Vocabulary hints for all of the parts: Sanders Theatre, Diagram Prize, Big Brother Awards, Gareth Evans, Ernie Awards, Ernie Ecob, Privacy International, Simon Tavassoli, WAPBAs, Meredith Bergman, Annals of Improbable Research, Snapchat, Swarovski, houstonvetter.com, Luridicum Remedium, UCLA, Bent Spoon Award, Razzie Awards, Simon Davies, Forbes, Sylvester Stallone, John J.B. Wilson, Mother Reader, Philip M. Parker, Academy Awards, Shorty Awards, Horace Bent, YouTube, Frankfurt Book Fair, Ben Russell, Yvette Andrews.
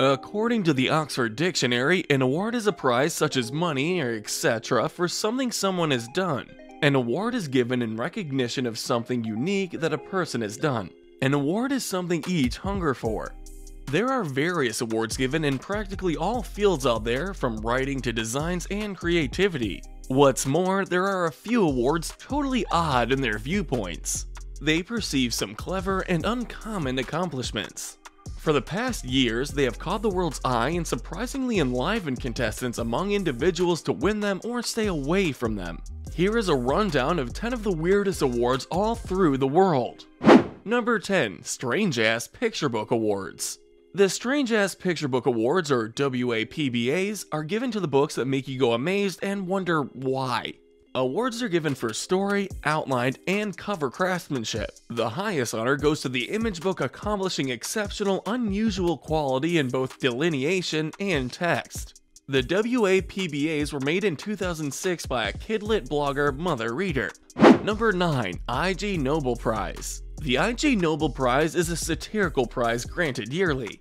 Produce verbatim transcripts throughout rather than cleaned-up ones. According to the Oxford Dictionary, an award is a prize such as money or et cetera for something someone has done. An award is given in recognition of something unique that a person has done. An award is something each hunger for. There are various awards given in practically all fields out there, from writing to designs and creativity. What's more, there are a few awards totally odd in their viewpoints. They perceive some clever and uncommon accomplishments. For the past years, they have caught the world's eye and surprisingly enlivened contestants among individuals to win them or stay away from them. Here is a rundown of ten of the weirdest awards all through the world. Number ten. Strange Ass Picture Book Awards. The Strange Ass Picture Book Awards, or W A P B As, are given to the books that make you go amazed and wonder why. Awards are given for story, outline, and cover craftsmanship. The highest honor goes to the image book accomplishing exceptional, unusual quality in both delineation and text. The W A P B As were made in two thousand six by a kidlit blogger, Mother Reader. Number nine. Ig Nobel Prize. The Ig Nobel Prize is a satirical prize granted yearly.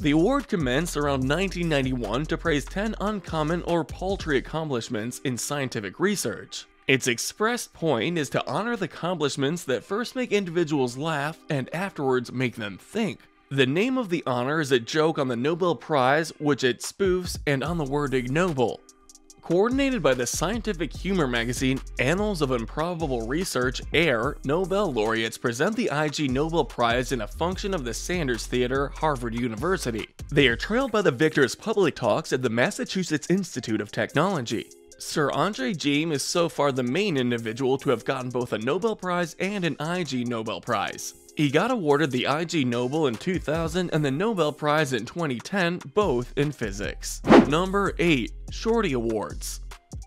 The award commenced around nineteen ninety-one to praise ten uncommon or paltry accomplishments in scientific research. Its expressed point is to honor the accomplishments that first make individuals laugh and afterwards make them think. The name of the honor is a joke on the Nobel Prize, which it spoofs, and on the word ignoble. Coordinated by the scientific humor magazine Annals of Improbable Research, AIR, Nobel laureates present the Ig Nobel Prize in a function of the Sanders Theatre, Harvard University. They are trailed by the victor's public talks at the Massachusetts Institute of Technology. Sir Andre Geim is so far the main individual to have gotten both a Nobel Prize and an Ig Nobel Prize. He got awarded the Ig Nobel in two thousand and the Nobel Prize in twenty ten, both in physics. Number eight. Shorty Awards.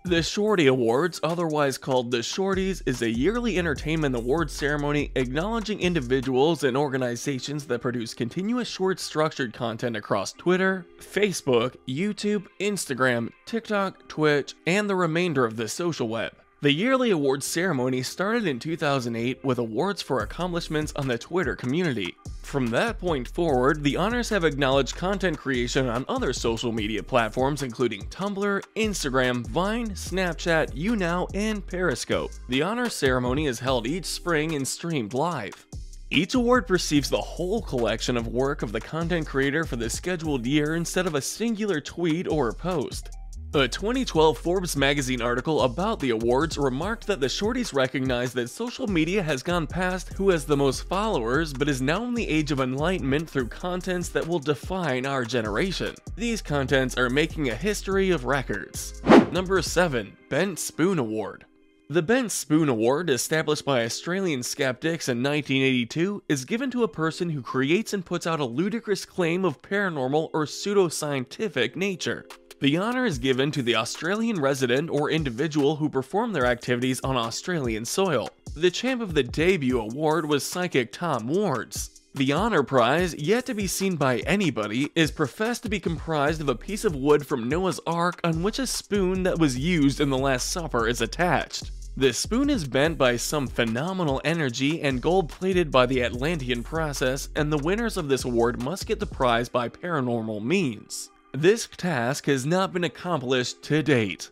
The Shorty Awards, otherwise called the Shorties, is a yearly entertainment award ceremony acknowledging individuals and organizations that produce continuous short structured content across Twitter, Facebook, YouTube, Instagram, TikTok, Twitch, and the remainder of the social web. The yearly awards ceremony started in two thousand eight with awards for accomplishments on the Twitter community. From that point forward, the honors have acknowledged content creation on other social media platforms including Tumblr, Instagram, Vine, Snapchat, YouNow, and Periscope. The honors ceremony is held each spring and streamed live. Each award receives the whole collection of work of the content creator for the scheduled year instead of a singular tweet or a post. A twenty twelve Forbes magazine article about the awards remarked that the Shorties recognize that social media has gone past who has the most followers, but is now in the age of enlightenment through contents that will define our generation. These contents are making a history of records. Number seven. Bent Spoon Award. The Bent Spoon Award, established by Australian skeptics in nineteen eighty-two, is given to a person who creates and puts out a ludicrous claim of paranormal or pseudoscientific nature. The honor is given to the Australian resident or individual who performed their activities on Australian soil. The champ of the debut award was psychic Tom Ward. The honor prize, yet to be seen by anybody, is professed to be comprised of a piece of wood from Noah's Ark on which a spoon that was used in the Last Supper is attached. The spoon is bent by some phenomenal energy and gold-plated by the Atlantean process, and the winners of this award must get the prize by paranormal means. This task has not been accomplished to date.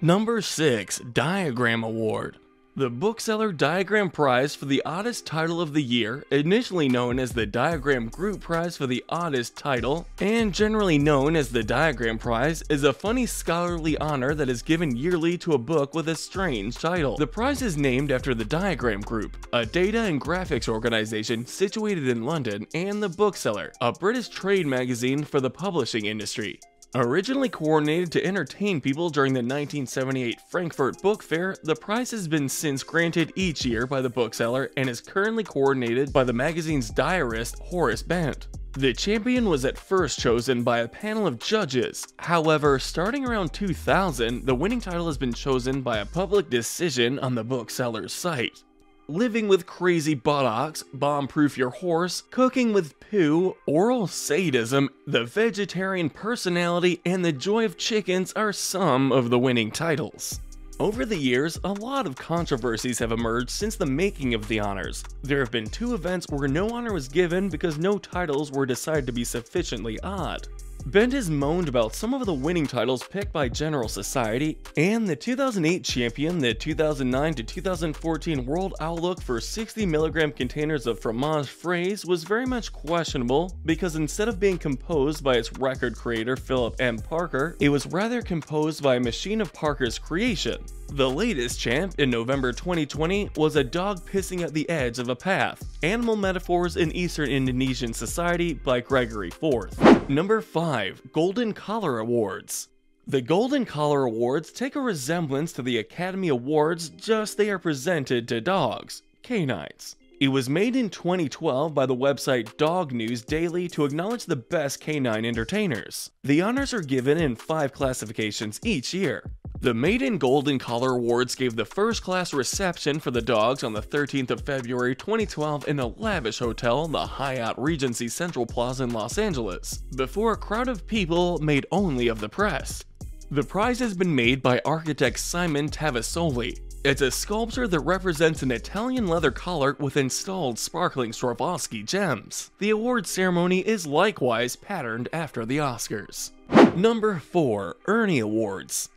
Number six. Diagram Award. The Bookseller Diagram Prize for the oddest title of the year, initially known as the Diagram Group Prize for the oddest title, and generally known as the Diagram Prize, is a funny scholarly honor that is given yearly to a book with a strange title. The prize is named after the Diagram Group, a data and graphics organization situated in London, and the Bookseller, a British trade magazine for the publishing industry. Originally coordinated to entertain people during the nineteen seventy-eight Frankfurt Book Fair, the prize has been since granted each year by the Bookseller and is currently coordinated by the magazine's diarist, Horace Bent. The champion was at first chosen by a panel of judges. However, starting around two thousand, the winning title has been chosen by a public decision on the Bookseller's site. Living with crazy buttocks, bomb-proof your horse, cooking with poo, oral sadism, the vegetarian personality, and the joy of chickens are some of the winning titles. Over the years, a lot of controversies have emerged since the making of the honors. There have been two events where no honor was given because no titles were decided to be sufficiently odd. Bent has moaned about some of the winning titles picked by General Society and the two thousand eight champion, the two thousand nine to two thousand fourteen World Outlook for sixty milligram containers of fromage fraise was very much questionable because instead of being composed by its record creator Philip M. Parker, it was rather composed by a machine of Parker's creation. The latest champ in November twenty twenty was a dog pissing at the edge of a path, Animal Metaphors in Eastern Indonesian Society by Gregory Forth. Number five. Golden Collar Awards. The Golden Collar Awards take a resemblance to the Academy Awards, just they are presented to dogs, canines. It was made in twenty twelve by the website Dog News Daily to acknowledge the best canine entertainers. The honors are given in five classifications each year. The maiden Golden Collar Awards gave the first-class reception for the dogs on the thirteenth of February twenty twelve in a lavish hotel in the Hyatt Regency Central Plaza in Los Angeles, before a crowd of people made only of the press. The prize has been made by architect Simon Tavassoli. It's a sculpture that represents an Italian leather collar with installed sparkling Swarovski gems. The award ceremony is likewise patterned after the Oscars. Number four. Ernie Awards.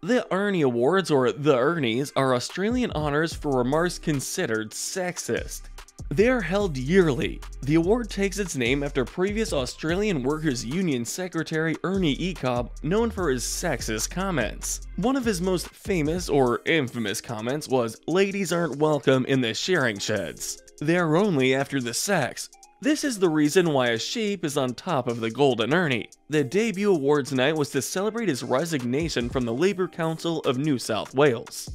The Ernie Awards, or the Ernies, are Australian honours for remarks considered sexist. They are held yearly. The award takes its name after previous Australian Workers' Union Secretary Ernie Ecob, known for his sexist comments. One of his most famous or infamous comments was, "Ladies aren't welcome in the shearing sheds. They're only after the sex." This is the reason why a sheep is on top of the Golden Ernie. The debut awards night was to celebrate his resignation from the Labour Council of New South Wales.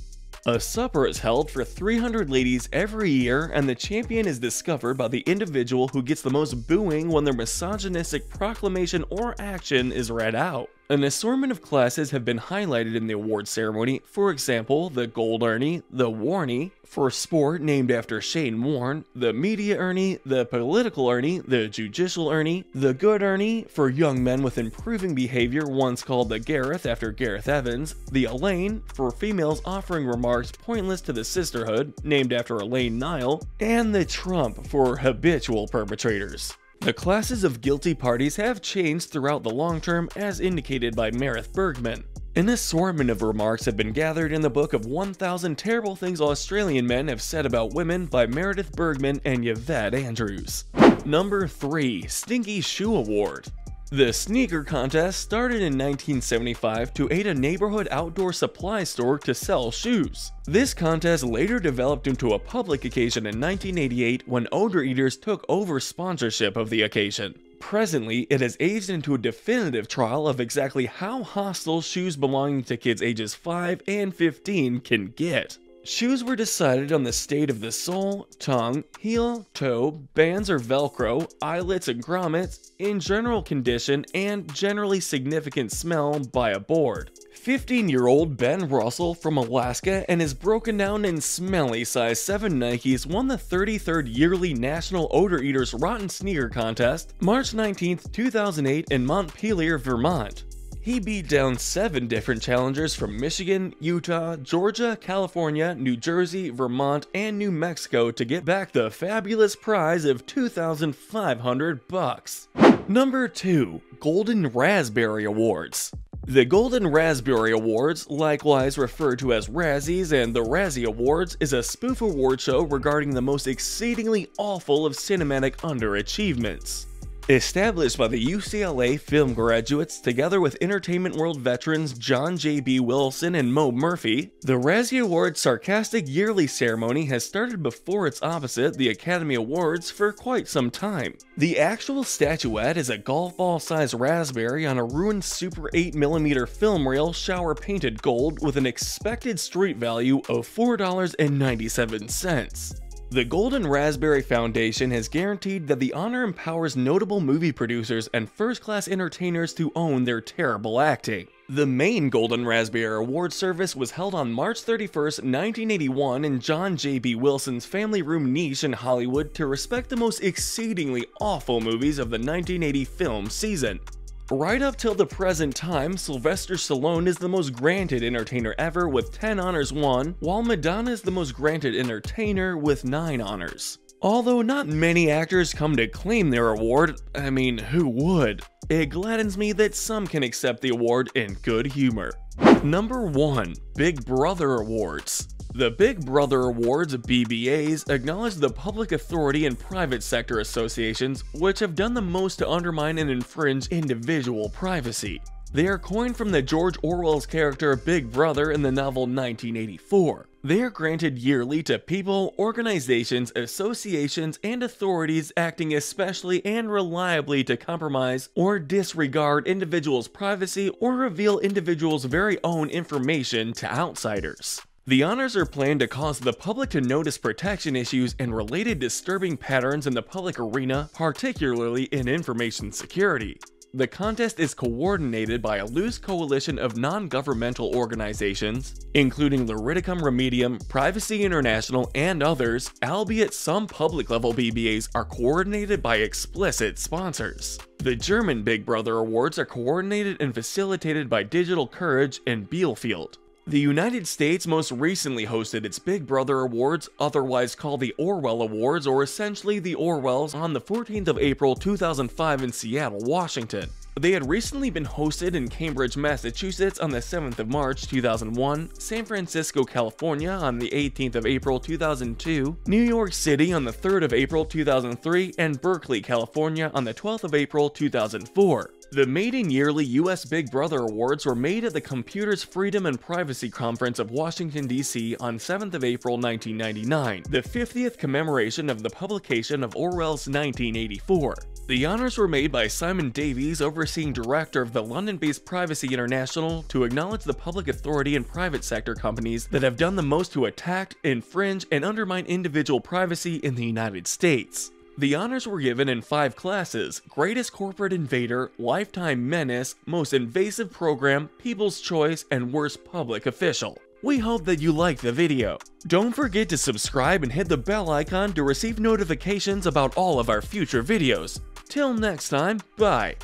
A supper is held for three hundred ladies every year, and the champion is discovered by the individual who gets the most booing when their misogynistic proclamation or action is read out. An assortment of classes have been highlighted in the award ceremony, for example, the Gold Ernie, the Warnie, for sport named after Shane Warne, the Media Ernie, the Political Ernie, the Judicial Ernie, the Good Ernie, for young men with improving behavior once called the Gareth after Gareth Evans, the Elaine, for females offering remarks pointless to the sisterhood, named after Elaine Nile, and the Trump for habitual perpetrators. The classes of guilty parties have changed throughout the long term, as indicated by Meredith Bergman. An assortment of remarks have been gathered in the book of one thousand Terrible Things Australian Men Have Said About Women by Meredith Bergman and Yvette Andrews. Number three. Stinky Shoe Award. The sneaker contest started in nineteen seventy-five to aid a neighborhood outdoor supply store to sell shoes. This contest later developed into a public occasion in nineteen eighty-eight when Odor Eaters took over sponsorship of the occasion. Presently, it has aged into a definitive trial of exactly how hostile shoes belonging to kids ages five and fifteen can get. Shoes were decided on the state of the sole, tongue, heel, toe, bands or velcro, eyelets and grommets, in general condition, and generally significant smell by a board. fifteen-year-old Ben Russell from Alaska and his broken down and smelly size seven Nikes won the thirty-third yearly National Odor Eaters Rotten Sneaker Contest, March nineteenth two thousand eight in Montpelier, Vermont. He beat down seven different challengers from Michigan, Utah, Georgia, California, New Jersey, Vermont, and New Mexico to get back the fabulous prize of two thousand five hundred bucks. Number two. Golden Raspberry Awards. The Golden Raspberry Awards, likewise referred to as Razzies and the Razzie Awards, is a spoof award show regarding the most exceedingly awful of cinematic underachievements. Established by the U C L A film graduates together with entertainment world veterans John J B Wilson and Mo Murphy, the Razzie Awards' sarcastic yearly ceremony has started before its opposite, the Academy Awards, for quite some time. The actual statuette is a golf ball-sized raspberry on a ruined Super eight millimeter film reel shower-painted gold with an expected street value of four dollars and ninety-seven cents. The Golden Raspberry Foundation has guaranteed that the honor empowers notable movie producers and first-class entertainers to own their terrible acting. The main Golden Raspberry Award service was held on March thirty-first nineteen eighty-one in John J B Wilson's family room niche in Hollywood to respect the most exceedingly awful movies of the nineteen eighty film season. Right up till the present time, Sylvester Stallone is the most granted entertainer ever with ten honors won, while Madonna is the most granted entertainer with nine honors. Although not many actors come to claim their award, I mean, who would? It gladdens me that some can accept the award in good humor. Number one. Big Brother Awards. The Big Brother Awards, B B As, acknowledge the public authority and private sector associations which have done the most to undermine and infringe individual privacy. They are coined from the George Orwell's character Big Brother in the novel nineteen eighty-four. They are granted yearly to people, organizations, associations, and authorities acting especially and reliably to compromise or disregard individuals' privacy or reveal individuals' very own information to outsiders. The honors are planned to cause the public to notice protection issues and related disturbing patterns in the public arena, particularly in information security. The contest is coordinated by a loose coalition of non-governmental organizations, including Luridicum Remedium, Privacy International, and others, albeit some public-level B B As are coordinated by explicit sponsors. The German Big Brother Awards are coordinated and facilitated by Digital Courage and Bielefeld. The United States most recently hosted its Big Brother Awards, otherwise called the Orwell Awards or essentially the Orwells, on the fourteenth of April two thousand five in Seattle, Washington. They had recently been hosted in Cambridge, Massachusetts on the seventh of March two thousand one, San Francisco, California on the eighteenth of April two thousand two, New York City on the third of April two thousand three, and Berkeley, California on the twelfth of April two thousand four. The maiden yearly U S Big Brother Awards were made at the Computers Freedom and Privacy Conference of Washington, D C on seventh of April nineteen ninety-nine, the fiftieth commemoration of the publication of Orwell's nineteen eighty-four. The honors were made by Simon Davies, overseeing director of the London-based Privacy International, to acknowledge the public authority and private sector companies that have done the most to attack, infringe, and undermine individual privacy in the United States. The honors were given in five classes: Greatest Corporate Invader, Lifetime Menace, Most Invasive Program, People's Choice, and Worst Public Official. We hope that you liked the video. Don't forget to subscribe and hit the bell icon to receive notifications about all of our future videos. Till next time, bye!